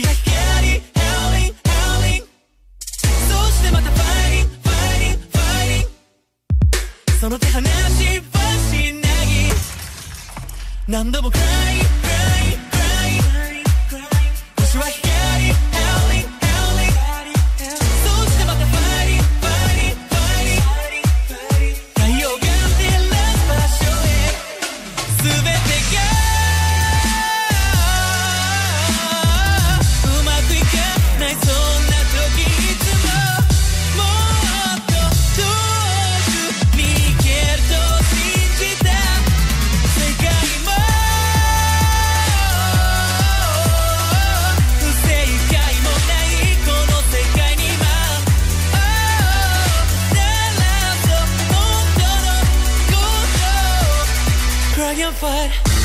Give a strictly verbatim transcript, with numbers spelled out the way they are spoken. きが光 Howling Howling そうしてまた Fighting Fighting Fighting その手放しはしなぎ何度も Crying Crying Crying 星は光 Howling Howling そうしてまた Fighting Fighting Fighting 太陽が照らす場所へ全てがBut